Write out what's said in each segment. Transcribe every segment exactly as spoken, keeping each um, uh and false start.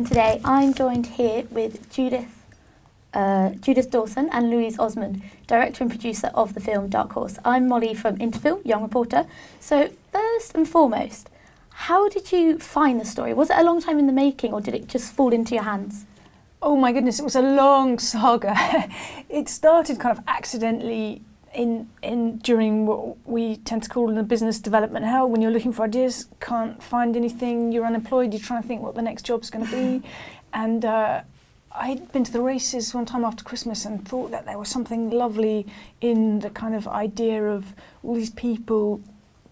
And today I'm joined here with Judith, uh, Judith Dawson and Louise Osmond, director and producer of the film Dark Horse. I'm Molly from Interfilm, young reporter. So first and foremost, how did you find the story? Was it a long time in the making, or did it just fall into your hands? Oh my goodness, it was a long saga. It started kind of accidentally in in during what we tend to call in the business development hell. When you're looking for ideas, can't find anything, you're unemployed, you're trying to think what the next job's going to be. And uh, I'd been to the races one time after Christmas and thought that there was something lovely in the kind of idea of all these people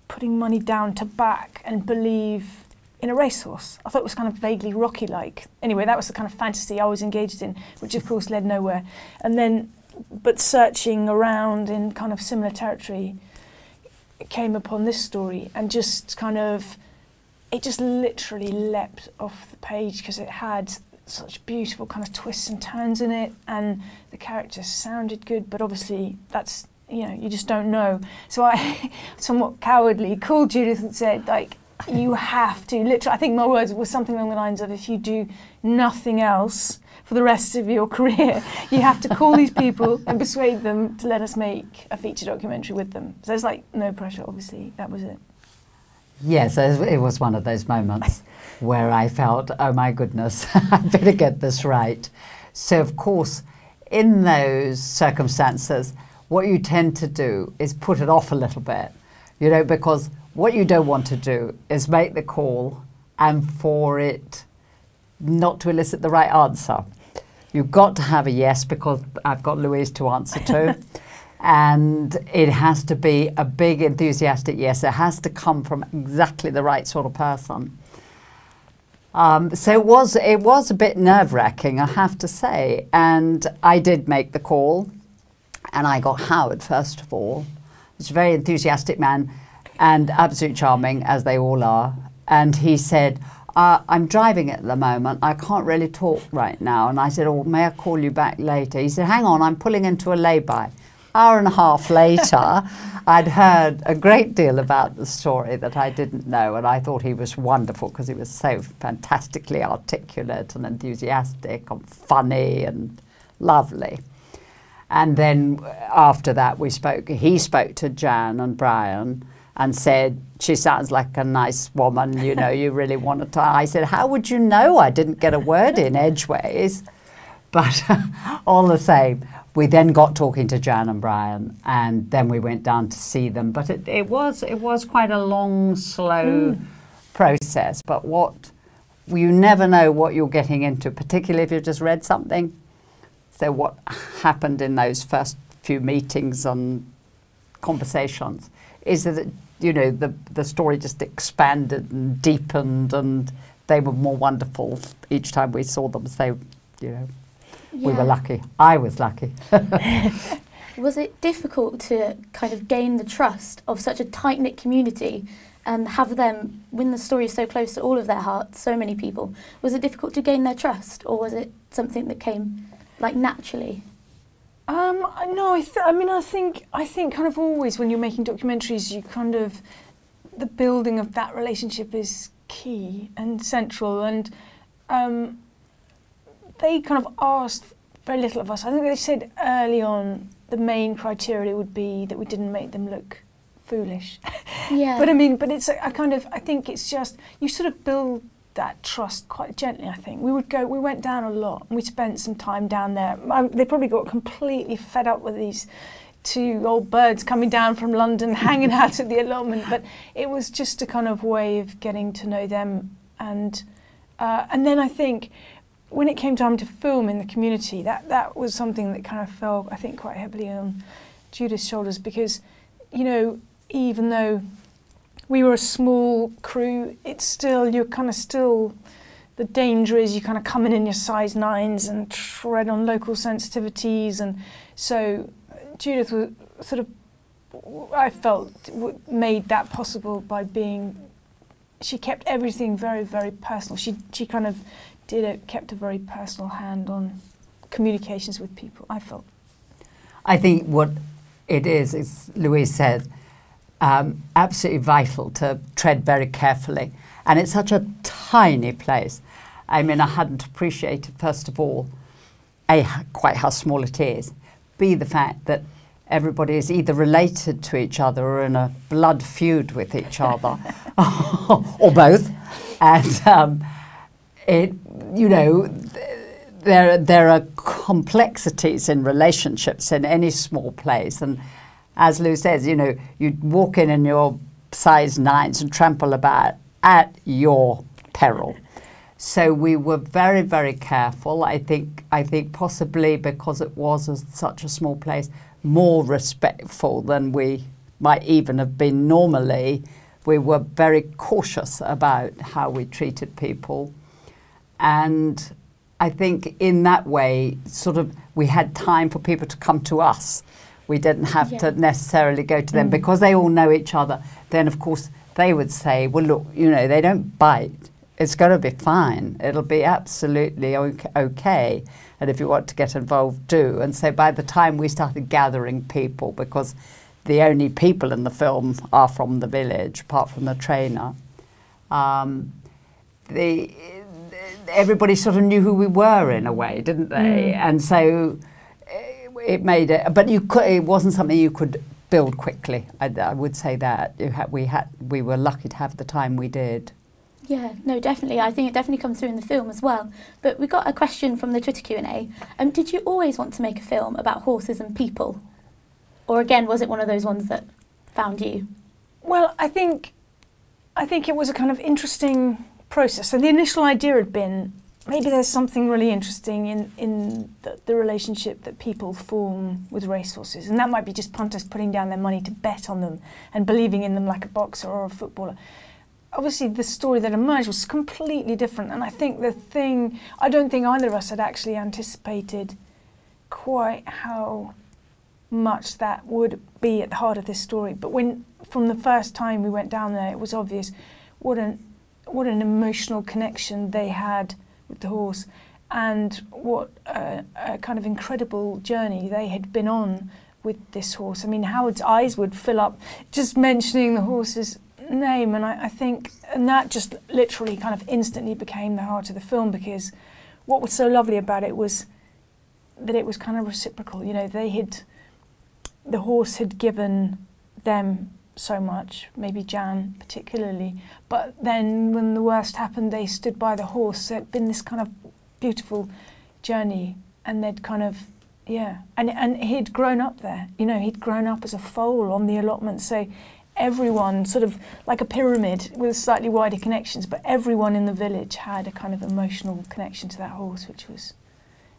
putting money down to back and believe in a racehorse. I thought it was kind of vaguely Rocky-like. Anyway, that was the kind of fantasy I was engaged in, which of course led nowhere. And then but searching around in kind of similar territory, came upon this story, and just kind of, it just literally leapt off the page because it had such beautiful kind of twists and turns in it, and the characters sounded good, but obviously that's, you know, you just don't know. So I somewhat cowardly called Judith and said, like, you have to, literally, I think my words were something along the lines of, if you do nothing else for the rest of your career, you have to call these people and persuade them to let us make a feature documentary with them. So it's like no pressure, obviously, that was it. Yes, it was one of those moments where I felt, oh my goodness, I better get this right. So of course, in those circumstances, what you tend to do is put it off a little bit, you know, because what you don't want to do is make the call and for it not to elicit the right answer. You've got to have a yes, because I've got Louise to answer to. And it has to be a big, enthusiastic yes. It has to come from exactly the right sort of person. Um, so it was, it was a bit nerve-wracking, I have to say. And I did make the call. And I got Howard, first of all. He's a very enthusiastic man, and absolutely charming, as they all are. And he said, uh, I'm driving at the moment, I can't really talk right now. And I said, oh, may I call you back later? He said, hang on, I'm pulling into a lay-by. Hour and a half later, I'd heard a great deal about the story that I didn't know, and I thought he was wonderful because he was so fantastically articulate and enthusiastic and funny and lovely. And then after that, we spoke, he spoke to Jan and Brian, and said, she sounds like a nice woman, you know, you really want to talk. I said, how would you know? I didn't get a word in edgeways. But all the same, we then got talking to Jan and Brian, and then we went down to see them. But it, it was it was quite a long, slow mm. process. But what, you never know what you're getting into, particularly if you've just read something. So what happened in those first few meetings and conversations is that it, you know, the, the story just expanded and deepened, and they were more wonderful each time we saw them. So, you know, yeah. we were lucky. I was lucky. Was it difficult to kind of gain the trust of such a tight-knit community and have them, when the story is so close to all of their hearts, so many people, was it difficult to gain their trust, or was it something that came, like, naturally? Um, no, I, th I mean, I think, I think kind of always when you're making documentaries, you kind of, the building of that relationship is key and central, and um, they kind of asked very little of us. I think they said early on the main criteria would be that we didn't make them look foolish. Yeah. But I mean, but it's a, a kind of, I think it's just, you sort of build that trust quite gently, I think. We would go, we went down a lot, and we spent some time down there. Um, they probably got completely fed up with these two old birds coming down from London, hanging out at the allotment, but it was just a kind of way of getting to know them. And uh, and then I think when it came time to film in the community, that, that was something that kind of fell, I think, quite heavily on Judith's shoulders, because, you know, even though we were a small crew, it's still, you're kind of still, the danger is you kind of come in in your size nines and tread on local sensitivities. And so Judith was sort of, I felt, w made that possible by being, she kept everything very, very personal. She, she kind of did it, kept a very personal hand on communications with people, I felt. I think what it is, is Louise said, Um, absolutely vital to tread very carefully, and it's such a tiny place, I mean, I hadn't appreciated, first of all, A, quite how small it is, B, the fact that everybody is either related to each other or in a blood feud with each other, or both. And um, it, you know, th there, there are complexities in relationships in any small place. And as Lou says, you know, you'd walk in in your size nines and trample about at your peril. So we were very, very careful. I think, I think possibly because it was a, such a small place, more respectful than we might even have been normally. We were very cautious about how we treated people. And I think in that way, sort of, we had time for people to come to us. We didn't have yeah. to necessarily go to them mm. because they all know each other. Then, of course, they would say, well, look, you know, they don't bite. It's going to be fine. It'll be absolutely okay. And if you want to get involved, do. And so by the time we started gathering people, because the only people in the film are from the village, apart from the trainer, um, the, everybody sort of knew who we were in a way, didn't they? Mm. And so it made it, but you could, it wasn't something you could build quickly. I, I would say that. You had, we, had, we were lucky to have the time we did. Yeah, no, definitely. I think it definitely comes through in the film as well. But we got a question from the Twitter Q and A. Um, did you always want to make a film about horses and people? Or again, was it one of those ones that found you? Well, I think, I think it was a kind of interesting process. So the initial idea had been, maybe there's something really interesting in, in the, the relationship that people form with racehorses. And that might be just punters putting down their money to bet on them and believing in them like a boxer or a footballer. Obviously, the story that emerged was completely different, and I think the thing, I don't think either of us had actually anticipated quite how much that would be at the heart of this story. But when, from the first time we went down there, it was obvious what an, what an emotional connection they had with the horse, and what a, a kind of incredible journey they had been on with this horse. I mean, Howard's eyes would fill up just mentioning the horse's name, and I, I think, and that just literally kind of instantly became the heart of the film, because what was so lovely about it was that it was kind of reciprocal. You know, they had, the horse had given them so much, maybe Jan particularly, but then when the worst happened, they stood by the horse. So it'd been this kind of beautiful journey, and they'd kind of, yeah, and, and he'd grown up there. You know, he'd grown up as a foal on the allotment, so everyone, sort of like a pyramid with slightly wider connections, but everyone in the village had a kind of emotional connection to that horse, which was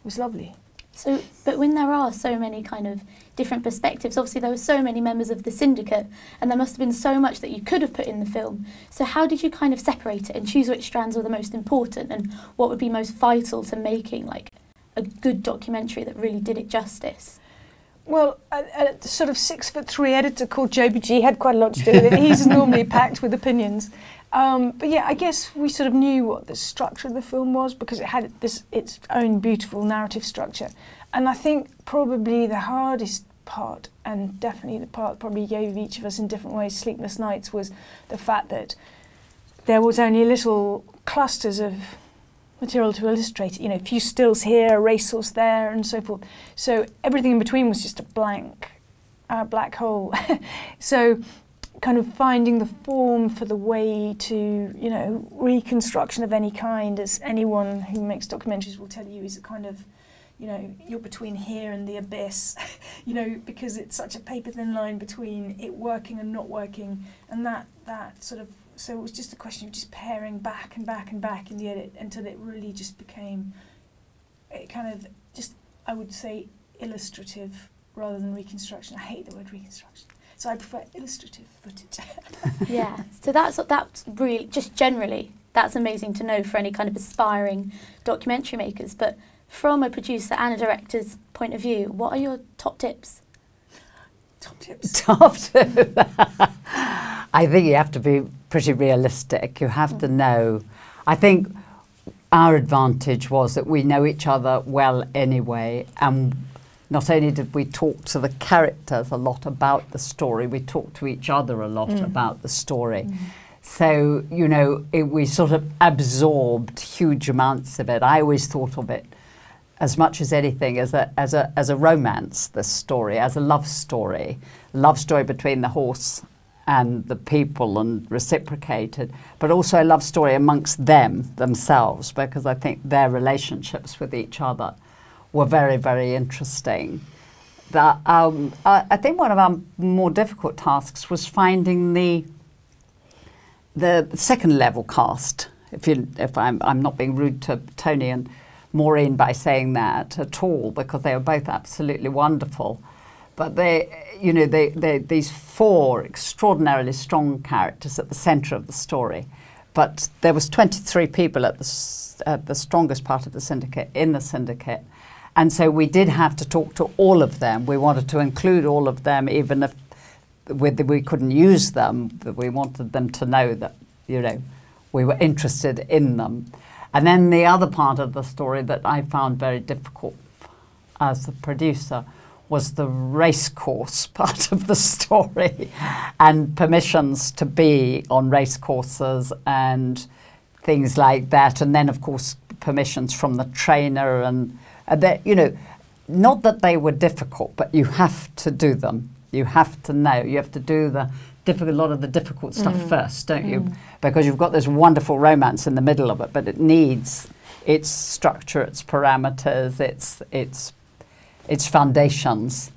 was lovely. So, but when there are so many kind of different perspectives, obviously there were so many members of the syndicate, and there must have been so much that you could have put in the film. So how did you kind of separate it and choose which strands were the most important and what would be most vital to making like a good documentary that really did it justice? Well, a, a sort of six foot three editor called J B G had quite a lot to do with it. He's normally packed with opinions. Um, but yeah, I guess we sort of knew what the structure of the film was, because it had this, its own beautiful narrative structure. And I think probably the hardest part, and definitely the part that probably gave each of us in different ways sleepless nights, was the fact that there was only little clusters of material to illustrate it, you know, a few stills here, a racehorse there, and so forth. So everything in between was just a blank, uh, black hole. So kind of finding the form for the way to, you know, reconstruction of any kind, as anyone who makes documentaries will tell you, is a kind of, you know, you're between here and the abyss, you know, because it's such a paper thin line between it working and not working, and that, that sort of, so it was just a question of just pairing back and back and back in the edit until it really just became, it kind of just, I would say, illustrative rather than reconstruction. I hate the word reconstruction, so I prefer illustrative footage. Yeah, so that's, that's really, just generally, that's amazing to know for any kind of aspiring documentary makers. But from a producer and a director's point of view, what are your top tips? Top tips. Top tips. I think you have to be pretty realistic. You have mm. to know. I think our advantage was that we know each other well anyway, and not only did we talk to the characters a lot about the story, we talked to each other a lot mm. about the story. Mm. So, you know, it, we sort of absorbed huge amounts of it. I always thought of it as much as anything as a, as a, as a romance, this story, as a love story, love story between the horse and the people and reciprocated, but also a love story amongst them themselves, because I think their relationships with each other were very, very interesting. That, um, I, I think one of our more difficult tasks was finding the the second level cast. If you, if I'm, I'm not being rude to Tony and Maureen by saying that at all, because they were both absolutely wonderful. But they, you know, they, they these four extraordinarily strong characters at the centre of the story. But there was twenty-three people at the at the strongest part of the syndicate in the syndicate. And so we did have to talk to all of them. We wanted to include all of them, even if we couldn't use them, but we wanted them to know that, you know, we were interested in them. And then the other part of the story that I found very difficult as a producer was the race course part of the story, and permissions to be on race courses and things like that. And then, of course, permissions from the trainer and that, you know, not that they were difficult, but you have to do them. You have to know. You have to do the difficult, a lot of the difficult stuff mm. first, don't mm. you? Because you've got this wonderful romance in the middle of it, but it needs its structure, its parameters, its its its foundations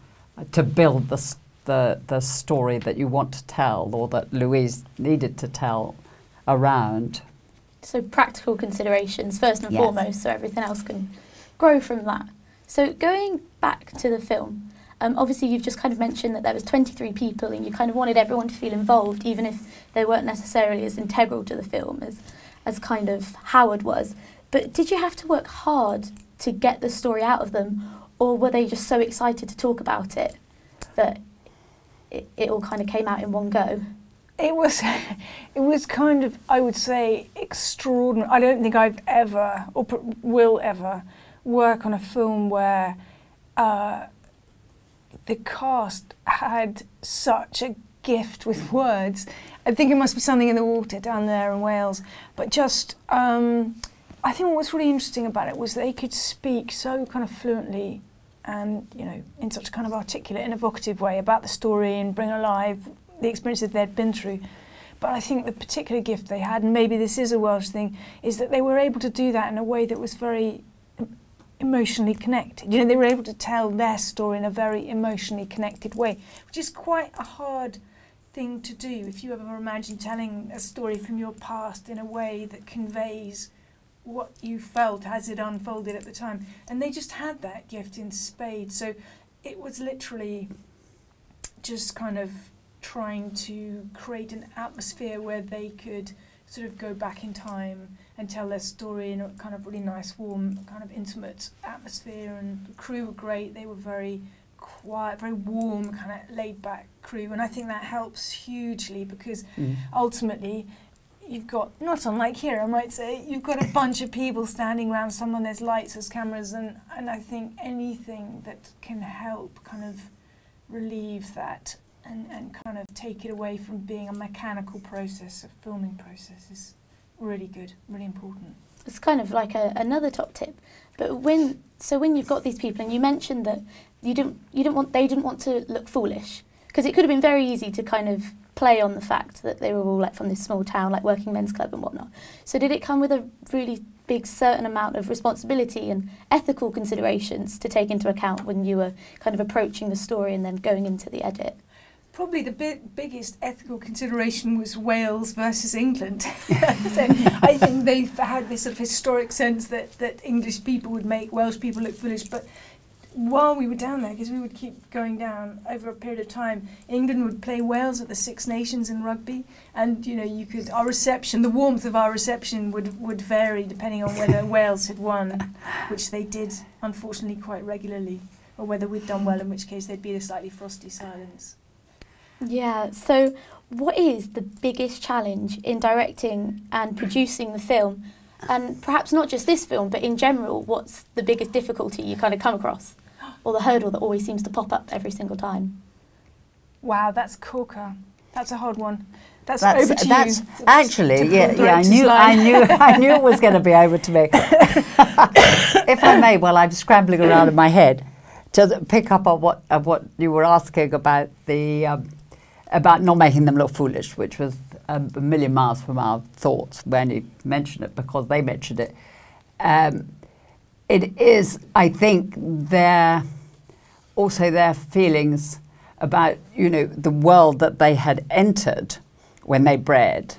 to build the the the story that you want to tell, or that Louise needed to tell around. So practical considerations first and yes. foremost, so everything else can grow from that. So going back to the film, um, obviously you've just kind of mentioned that there was twenty-three people and you kind of wanted everyone to feel involved, even if they weren't necessarily as integral to the film as, as kind of Howard was. But did you have to work hard to get the story out of them, or were they just so excited to talk about it that it, it all kind of came out in one go? It was, it was kind of, I would say, extraordinary. I don't think I've ever, or will ever, work on a film where uh, the cast had such a gift with words. I think it must be something in the water down there in Wales. But just, um, I think what was really interesting about it was they could speak so kind of fluently and, you know, in such a kind of articulate and evocative way about the story and bring alive the experiences they'd been through. But I think the particular gift they had, and maybe this is a Welsh thing, is that they were able to do that in a way that was very emotionally connected. You know, they were able to tell their story in a very emotionally connected way, which is quite a hard thing to do if you ever imagine telling a story from your past in a way that conveys what you felt as it unfolded at the time. And they just had that gift in spades. So it was literally just kind of trying to create an atmosphere where they could sort of go back in time and tell their story in a kind of really nice, warm, kind of intimate atmosphere. And the crew were great. They were very quiet, very warm, kind of laid-back crew. And I think that helps hugely, because mm. ultimately you've got, not unlike here, I might say, you've got a bunch of people standing around someone, there's lights, there's cameras, and, and I think anything that can help kind of relieve that And, and kind of take it away from being a mechanical process, a filming process, is really good, really important. It's kind of like a, another top tip. But when, so when you've got these people, and you mentioned that you didn't, you didn't want, they didn't want to look foolish, because it could have been very easy to kind of play on the fact that they were all like from this small town, like working men's club and whatnot. So did it come with a really big certain amount of responsibility and ethical considerations to take into account when you were kind of approaching the story and then going into the edit? Probably the bi biggest ethical consideration was Wales versus England. So I think they had this sort of historic sense that, that English people would make Welsh people look foolish. But while we were down there, because we would keep going down over a period of time, England would play Wales at the Six Nations in rugby. And, you know, you could, our reception, the warmth of our reception would, would vary depending on whether Wales had won, which they did, unfortunately, quite regularly, or whether we'd done well, in which case there'd be a slightly frosty silence. Yeah, so what is the biggest challenge in directing and producing the film? And perhaps not just this film, but in general, what's the biggest difficulty you kind of come across? Or the hurdle that always seems to pop up every single time? Wow, that's corker. That's a hard one. That's, that's over to that's you. Actually, yeah, yeah. I knew, I knew, I knew it was going to be over to me. If I may, while I'm scrambling around in my head, to pick up on what of what you were asking about the um, about not making them look foolish, which was a million miles from our thoughts when you mentioned it because they mentioned it. Um, it is, I think, their also their feelings about you know the world that they had entered. When they bred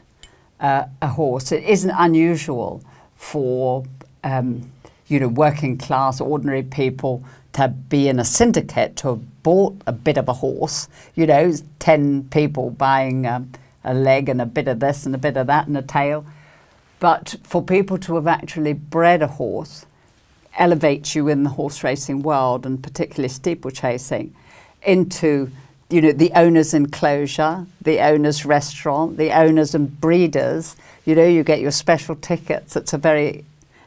uh, a horse, it isn't unusual for um, you know working class, ordinary people to be in a syndicate to have bought a bit of a horse. You know, ten people buying um, a leg and a bit of this and a bit of that and a tail. But for people to have actually bred a horse elevates you in the horse racing world, and particularly steeplechasing, into you know, the owner's enclosure, the owner's restaurant, the owners and breeders. You know, you get your special tickets. It's a very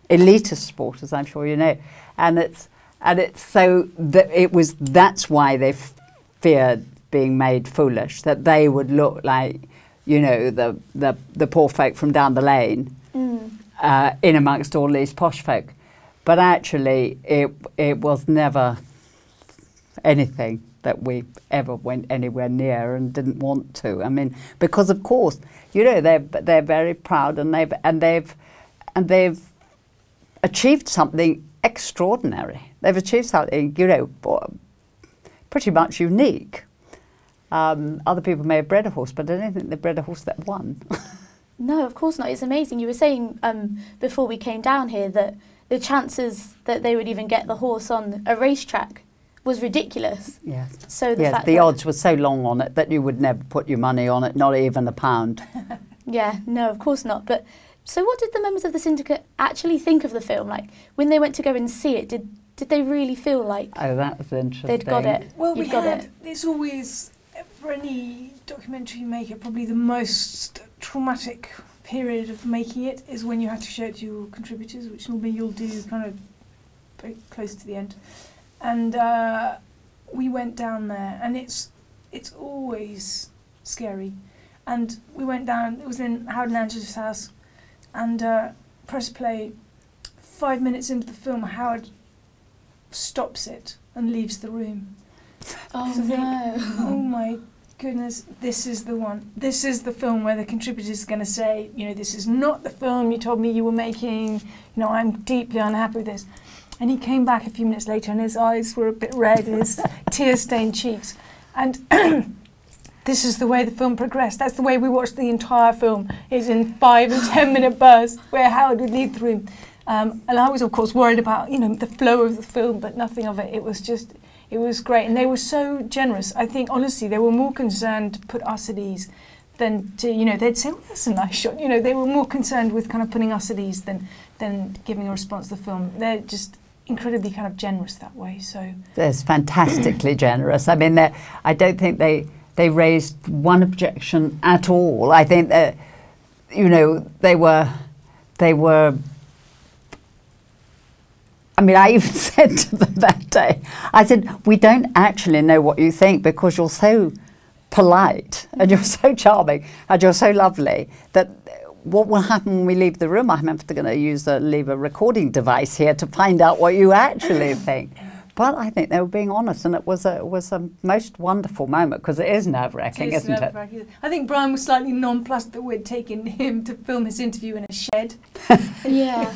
elitist sport, as I'm sure you know. And it's, and it's so that it was, that's why they f feared being made foolish, that they would look like, you know, the, the, the poor folk from down the lane, mm. uh, in amongst all these posh folk. But actually, it, it was never anything that we ever went anywhere near and didn't want to. I mean, because of course, you know, they're they're very proud and they've and they've and they've achieved something extraordinary. They've achieved something, you know, pretty much unique. Um, other people may have bred a horse, but I don't think they bred a horse that won. No, of course not. It's amazing. You were saying um, before we came down here that the chances that they would even get the horse on a racetrack was ridiculous. Yes. So the, yes, fact the odds were so long on it that you would never put your money on it, not even a pound. Yeah, no, of course not. But so what did the members of the syndicate actually think of the film? Like when they went to go and see it, did did they really feel like oh, that's interesting. They'd got it. Well, we got had, it. It's always for any documentary maker probably the most traumatic period of making it is when you have to show it to your contributors, which normally you'll do kind of very close to the end. And uh, we went down there, and it's it's always scary. And we went down. It was in Howard and Angela's house, and uh, press play. Five minutes into the film, Howard stops it and leaves the room. Oh so no! Think, oh my goodness! This is the one. This is the film where the contributors are going to say, you know, this is not the film you told me you were making. You know, I'm deeply unhappy with this. And he came back a few minutes later, and his eyes were a bit red, and his tear-stained cheeks. And this is the way the film progressed. That's the way we watched the entire film, is in five and ten-minute bursts, where Howard would leave the room. Um, and I was, of course, worried about, you know, the flow of the film, but nothing of it. It was just, it was great. And they were so generous. I think, honestly, they were more concerned to put us at ease than to, you know, they'd say, well, that's a nice shot. You know, they were more concerned with kind of putting us at ease than, than giving a response to the film. They're just incredibly kind of generous that way. So that's fantastically generous. I mean, I don't think they they raised one objection at all. I think that you know they were they were. I mean, I even said to them that day, I said, "We don't actually know what you think because you're so polite and you're so charming and you're so lovely that." What will happen when we leave the room? I'm going to use a, leave a recording device here to find out what you actually think. But I think they were being honest, and it was a it was a most wonderful moment because it is nerve-wracking, isn't it? It? I think Brian was slightly nonplussed that we'd taken him to film his interview in a shed. Yeah,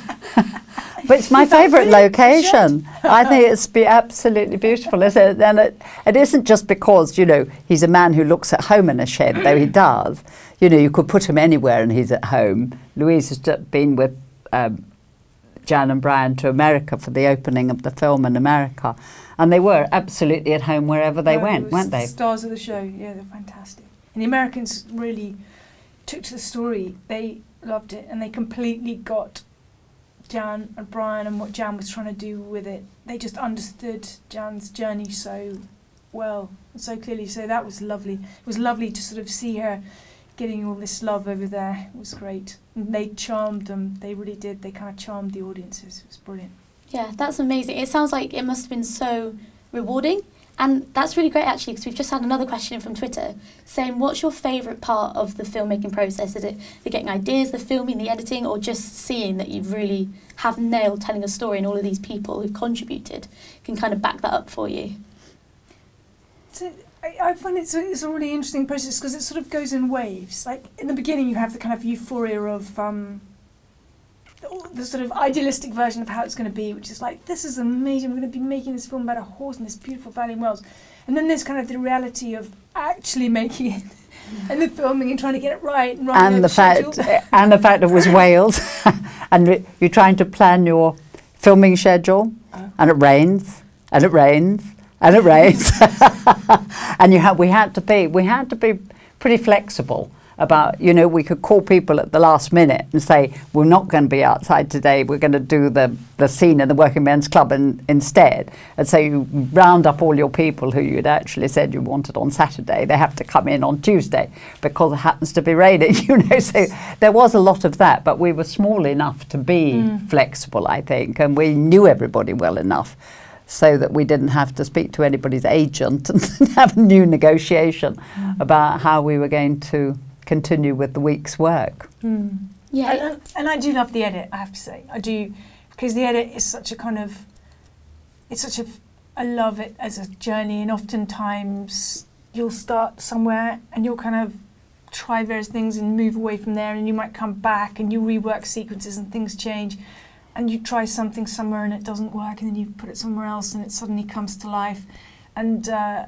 but it's my favourite location. I think it's be absolutely beautiful, isn't it? And it it isn't just because you know he's a man who looks at home in a shed, though he does. You know, you could put him anywhere and he's at home. Louise has just been with um, Jan and Brian to America for the opening of the film in America. And they were absolutely at home wherever they oh, went, weren't they? The stars of the show, yeah, they're fantastic. And the Americans really took to the story. They loved it and they completely got Jan and Brian and what Jan was trying to do with it. They just understood Jan's journey so well, and so clearly. So that was lovely. It was lovely to sort of see her getting all this love over there. It was great. And they charmed them. They really did. They kind of charmed the audiences. It was brilliant. Yeah, that's amazing. It sounds like it must have been so rewarding And that's really great, actually, because we've just had another question from Twitter saying, what's your favourite part of the filmmaking process? Is it the getting ideas, the filming, the editing, or just seeing that you really have nailed telling a story and all of these people who've contributed can kind of back that up for you? So I, I find it's a, it's a really interesting process because it sort of goes in waves. Like, in the beginning, you have the kind of euphoria of... Um, the sort of idealistic version of how it's going to be, which is like, this is amazing, we're going to be making this film about a horse in this beautiful valley in Wales. And then there's kind of the reality of actually making it and the filming and trying to get it right. And, and the fact and the fact it was Wales and you're trying to plan your filming schedule oh. and it rains and it rains and it rains. And you have, we had to be, we had to be pretty flexible about, you know, we could call people at the last minute and say, we're not going to be outside today, we're going to do the, the scene in the Working Men's Club in, instead. And so you round up all your people who you'd actually said you wanted on Saturday, they have to come in on Tuesday because it happens to be raining, you know. So there was a lot of that, but we were small enough to be mm. flexible, I think, and we knew everybody well enough so that we didn't have to speak to anybody's agent and have a new negotiation mm. about how we were going to continue with the week's work. Mm. Yeah, and, and I do love the edit, I have to say. I do, because the edit is such a kind of, it's such a, I love it as a journey, and oftentimes you'll start somewhere and you'll kind of try various things and move away from there, and you might come back and you rework sequences and things change, and you try something somewhere and it doesn't work, and then you put it somewhere else and it suddenly comes to life. And uh,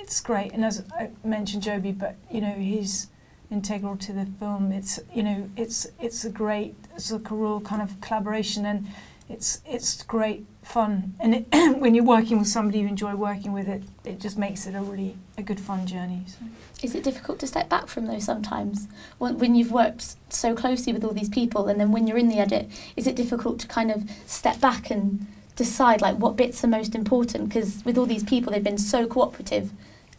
it's great. And as I mentioned Joby, but you know, he's integral to the film. It's, you know, it's it's a great, it's a cool kind of collaboration, and it's it's great fun. And it, when you're working with somebody you enjoy working with, it it just makes it a really a good fun journey. So. Is it difficult to step back from those sometimes when, when you've worked so closely with all these people, and then when you're in the edit, is it difficult to kind of step back and decide like what bits are most important? Because with all these people, they've been so cooperative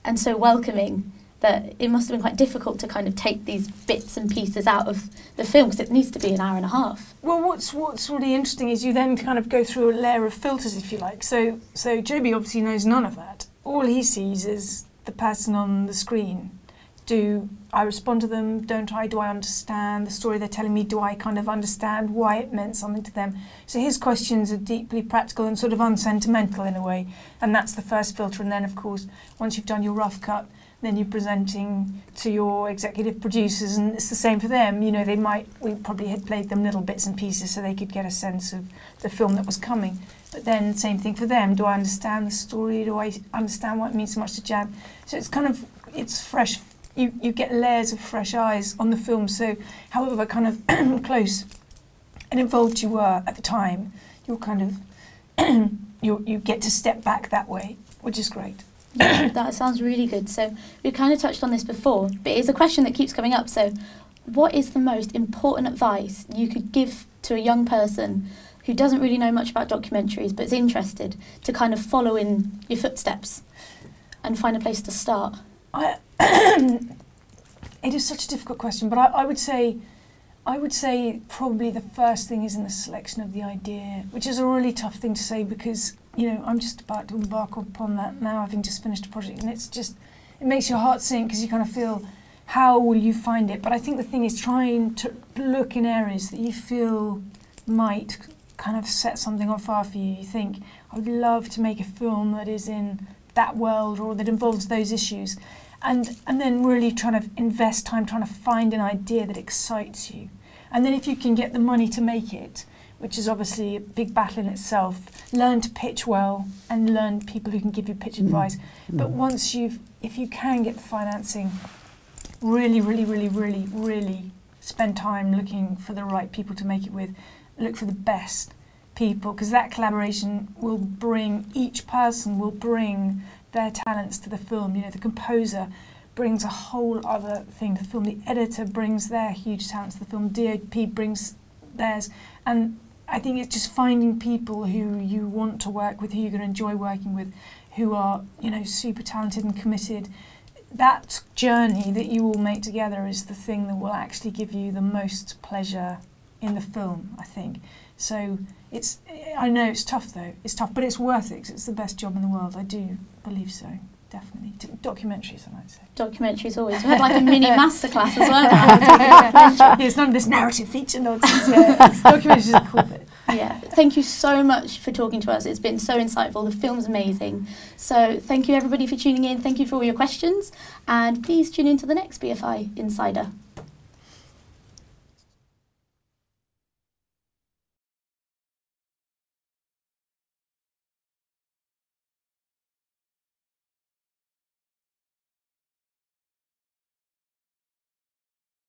and so welcoming. That it must have been quite difficult to kind of take these bits and pieces out of the film because it needs to be an hour and a half. Well, what's what's really interesting is you then kind of go through a layer of filters, if you like. So so Joby obviously knows none of that. All he sees is the person on the screen. Do I respond to them? Don't I? Do I understand the story they're telling me? Do I kind of understand why it meant something to them? So his questions are deeply practical and sort of unsentimental in a way. And that's the first filter. And then, of course, once you've done your rough cut, then you're presenting to your executive producers, and it's the same for them. You know, they might, we probably had played them little bits and pieces so they could get a sense of the film that was coming. But then, same thing for them. Do I understand the story? Do I understand what it means so much to Jan? So it's kind of, it's fresh. You, you get layers of fresh eyes on the film. So however kind of close and involved you were at the time, you're kind of, you you get to step back that way, which is great. Yeah, that sounds really good. So we kind of touched on this before, but it's a question that keeps coming up. So what is the most important advice you could give to a young person who doesn't really know much about documentaries but is interested to kind of follow in your footsteps and find a place to start? I, it is such a difficult question, but I, I would say I would say probably the first thing is in the selection of the idea, which is a really tough thing to say because, you know, I'm just about to embark upon that now, having just finished a project, and it's just, it makes your heart sink because you kind of feel, how will you find it? But I think the thing is trying to look in areas that you feel might kind of set something on fire for you. You think, I would love to make a film that is in that world or that involves those issues. And, and then really trying to invest time trying to find an idea that excites you. And then if you can get the money to make it, which is obviously a big battle in itself, learn to pitch well and learn people who can give you pitch advice. Mm. But once you've, if you can get the financing, really, really, really, really, really spend time looking for the right people to make it with. Look for the best people, because that collaboration will bring, each person will bring their talents to the film. You know, the composer brings a whole other thing to the film. The editor brings their huge talents to the film. D O P brings theirs. And I think it's just finding people who you want to work with, who you're going to enjoy working with, who are, you know, super talented and committed. That journey that you all make together is the thing that will actually give you the most pleasure in the film, I think. So it's, I know it's tough though, it's tough, but it's worth it because it's the best job in the world. I do believe so, definitely. D documentaries, I might say. Documentaries always. We had like a mini masterclass as well. Yeah, it's none of this narrative feature nonsense. Yeah, documentaries are cool bit. Yeah, thank you so much for talking to us. It's been so insightful. The film's amazing. So thank you everybody for tuning in. Thank you for all your questions. And please tune in to the next B F I Insider.